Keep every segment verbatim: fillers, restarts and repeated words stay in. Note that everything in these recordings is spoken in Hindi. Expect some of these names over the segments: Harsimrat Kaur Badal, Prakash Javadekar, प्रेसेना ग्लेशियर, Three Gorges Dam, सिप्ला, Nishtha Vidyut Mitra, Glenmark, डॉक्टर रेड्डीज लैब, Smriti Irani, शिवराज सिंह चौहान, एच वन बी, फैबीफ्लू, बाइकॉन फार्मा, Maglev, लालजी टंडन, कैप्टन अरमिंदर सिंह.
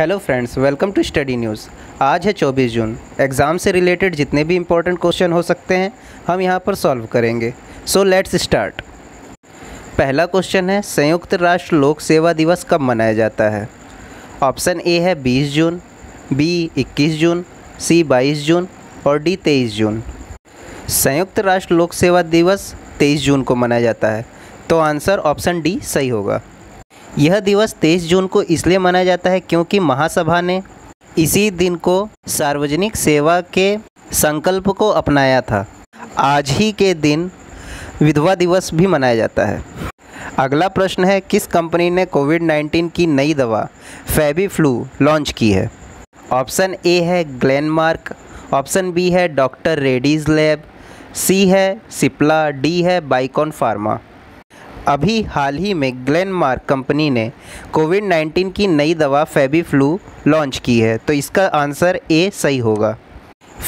Hello friends, welcome to study news. आज है चौबीस जून। एग्ज़ाम से रिलेटेड जितने भी इम्पोर्टेंट क्वेश्चन हो सकते हैं हम यहाँ पर सॉल्व करेंगे। So let's start. पहला क्वेश्चन है, संयुक्त राष्ट्र लोक सेवा दिवस कब मनाया जाता है? ऑप्शन ए है बीस जून, बी इक्कीस जून, सी बाईस जून और डी तेईस जून। संयुक्त राष्ट्र लोक सेवा दिवस तेईस जून को मनाया जाता है, तो आंसर ऑप्शन डी सही होगा। यह दिवस तेईस जून को इसलिए मनाया जाता है क्योंकि महासभा ने इसी दिन को सार्वजनिक सेवा के संकल्प को अपनाया था। आज ही के दिन विधवा दिवस भी मनाया जाता है। अगला प्रश्न है, किस कंपनी ने कोविड नाइन्टीन की नई दवा फैबीफ्लू लॉन्च की है? ऑप्शन ए है ग्लेनमार्क, ऑप्शन बी है डॉक्टर रेड्डीज लैब, सी है सिप्ला, डी है बाइकॉन फार्मा। अभी हाल ही में ग्लेनमार्क कंपनी ने कोविड नाइन्टीन की नई दवा फैबीफ्लू लॉन्च की है, तो इसका आंसर ए सही होगा।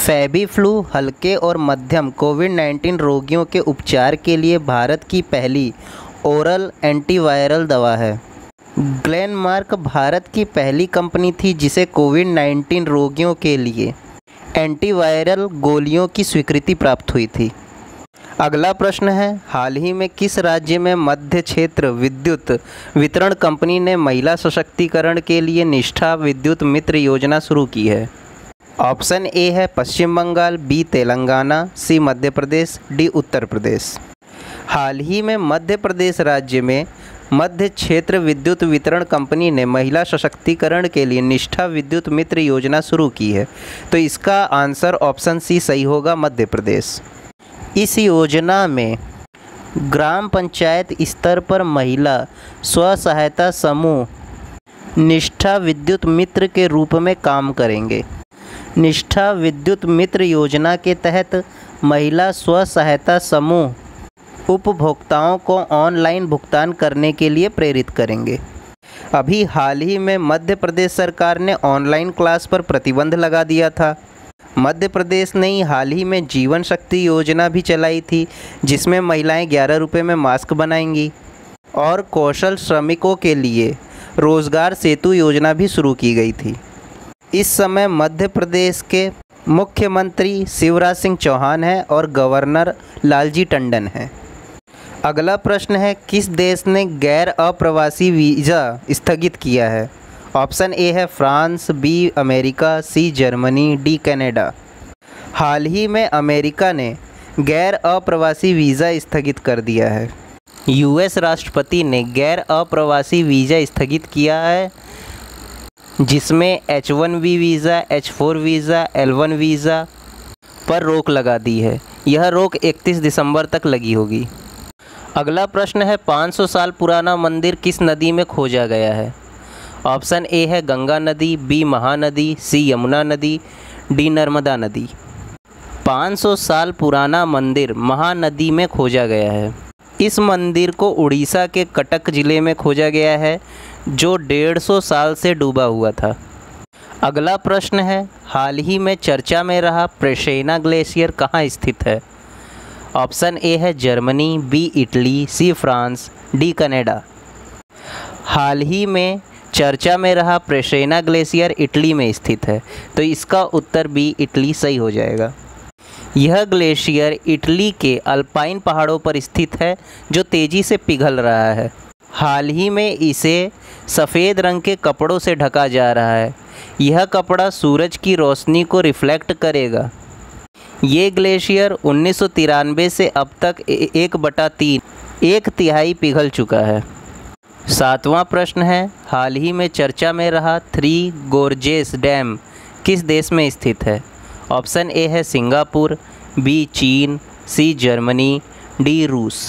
फैबीफ्लू हल्के और मध्यम कोविड नाइन्टीन रोगियों के उपचार के लिए भारत की पहली ओरल एंटीवायरल दवा है। ग्लेनमार्क भारत की पहली कंपनी थी जिसे कोविड नाइन्टीन रोगियों के लिए एंटीवायरल गोलियों की स्वीकृति प्राप्त हुई थी। अगला प्रश्न है, हाल ही में किस राज्य में मध्य क्षेत्र विद्युत वितरण कंपनी ने महिला सशक्तिकरण के लिए निष्ठा विद्युत मित्र योजना शुरू की है? ऑप्शन ए है Paschim Bengal, B Telangana, C Madhya Pradesh, D Uttar Pradesh. हाल ही में मध्य प्रदेश राज्य में मध्य क्षेत्र विद्युत वितरण कंपनी ने महिला सशक्तिकरण के लिए निष्ठा विद्युत मित्र योजना शुरू की है, तो इसका आंसर ऑप्शन सी सही होगा, मध्य प्रदेश। इस योजना में ग्राम पंचायत स्तर पर महिला स्व सहायता समूह निष्ठा विद्युत मित्र के रूप में काम करेंगे। निष्ठा विद्युत मित्र योजना के तहत महिला स्व सहायता समूह उपभोक्ताओं को ऑनलाइन भुगतान करने के लिए प्रेरित करेंगे। अभी हाल ही में मध्य प्रदेश सरकार ने ऑनलाइन क्लास पर प्रतिबंध लगा दिया था। मध्य प्रदेश ने हाल ही में जीवन शक्ति योजना भी चलाई थी, जिसमें महिलाएं ग्यारह रुपये में मास्क बनाएंगी, और कौशल श्रमिकों के लिए रोजगार सेतु योजना भी शुरू की गई थी। इस समय मध्य प्रदेश के मुख्यमंत्री शिवराज सिंह चौहान हैं और गवर्नर लालजी टंडन हैं। अगला प्रश्न है, किस देश ने गैर अप्रवासी वीज़ा स्थगित किया है? ऑप्शन ए है France, B America, C Germany, D Canada. हाल ही में अमेरिका ने गैर अप्रवासी वीज़ा स्थगित कर दिया है। यूएस राष्ट्रपति ने गैर अप्रवासी वीज़ा स्थगित किया है, जिसमें एच वन बी visa, H four visa, L one visa पर रोक लगा दी है। यह रोक इकतीस दिसंबर तक लगी होगी। अगला प्रश्न है, पाँच सौ साल पुराना मंदिर किस नदी में खोजा गया है? ऑप्शन ए है गंगा नदी, बी महानदी, सी यमुना नदी, डी नर्मदा नदी। पाँच सौ साल पुराना मंदिर महानदी में खोजा गया है। इस मंदिर को उड़ीसा के कटक ज़िले में खोजा गया है, जो डेढ़ सौ साल से डूबा हुआ था। अगला प्रश्न है, हाल ही में चर्चा में रहा प्रेसेना ग्लेशियर कहाँ स्थित है? ऑप्शन ए है Germany, B Italy, C France, D Canada. हाल ही में चर्चा में रहा प्रेसेना ग्लेशियर इटली में स्थित है, तो इसका उत्तर बी इटली सही हो जाएगा। यह ग्लेशियर इटली के अल्पाइन पहाड़ों पर स्थित है, जो तेज़ी से पिघल रहा है। हाल ही में इसे सफ़ेद रंग के कपड़ों से ढका जा रहा है। यह कपड़ा सूरज की रोशनी को रिफ्लेक्ट करेगा। ये ग्लेशियर उन्नीस सौ तिरानवे से अब तक एक बटा तीन एक तिहाई पिघल चुका है। सातवां प्रश्न है, हाल ही में चर्चा में रहा थ्री गोर्जेस डैम किस देश में स्थित है? ऑप्शन ए है सिंगापुर, बी चीन, सी जर्मनी, डी रूस।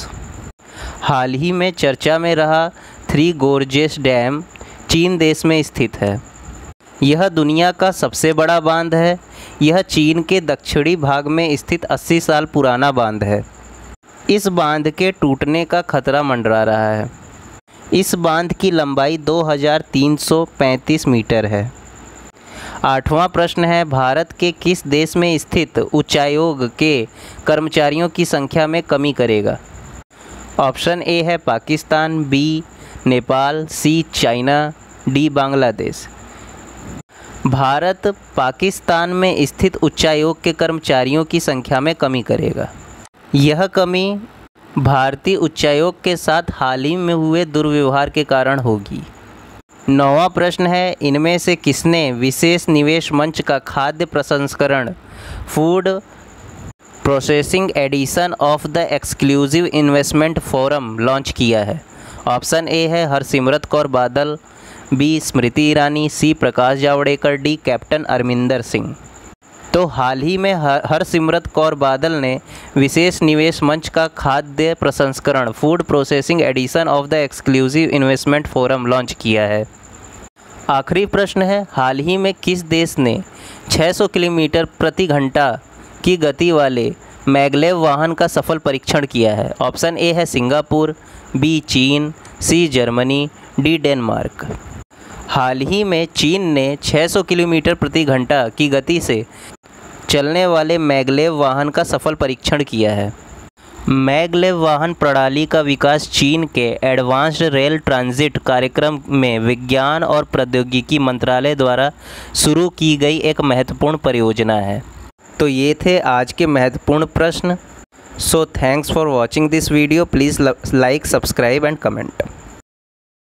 हाल ही में चर्चा में रहा थ्री गोर्जेस डैम चीन देश में स्थित है। यह दुनिया का सबसे बड़ा बांध है। यह चीन के दक्षिणी भाग में स्थित अस्सी साल पुराना बांध है। इस बांध के टूटने का खतरा मंडरा रहा है। इस बांध की लंबाई दो हज़ार तीन सौ पैंतीस मीटर है। आठवां प्रश्न है, भारत के किस देश में स्थित उच्चायोग के कर्मचारियों की संख्या में कमी करेगा? ऑप्शन ए है Pakistan, B Nepal, C China, D Bangladesh. Bharat Pakistan में स्थित उच्चायोग के कर्मचारियों की संख्या में कमी करेगा। यह कमी भारतीय उच्चायोग के साथ हाल ही में हुए दुर्व्यवहार के कारण होगी। नौवां प्रश्न है, इनमें से किसने विशेष निवेश मंच का खाद्य प्रसंस्करण food processing edition of the exclusive investment forum launch किया है? ऑप्शन ए है Harsimrat Kaur Badal, B Smriti Irani, C Prakash Javadekar, D कैप्टन अरमिंदर सिंह। तो हाल ही में हरसिमरत कौर बादल ने विशेष निवेश मंच का खाद्य प्रसंस्करण food processing edition of the exclusive investment forum launch किया है। आखिरी प्रश्न है, हाल ही में किस देश ने छह सौ किलोमीटर प्रति घंटा की गति वाले मैगलेव वाहन का सफल परीक्षण किया है? ऑप्शन ए है सिंगापुर, बी चीन, सी जर्मनी, डी डेनमार्क। हाल ही में चीन ने छह सौ किलोमीटर प्रति घंटा की गति से चलने वाले मैगलेव वाहन का सफल परीक्षण किया है। मैगलेव वाहन प्रणाली का विकास चीन के एडवांस्ड रेल ट्रांजिट कार्यक्रम में विज्ञान और प्रौद्योगिकी मंत्रालय द्वारा शुरू की गई एक महत्वपूर्ण परियोजना है। तो ये थे आज के महत्वपूर्ण प्रश्न। So thanks for watching this video. Please like, subscribe and comment.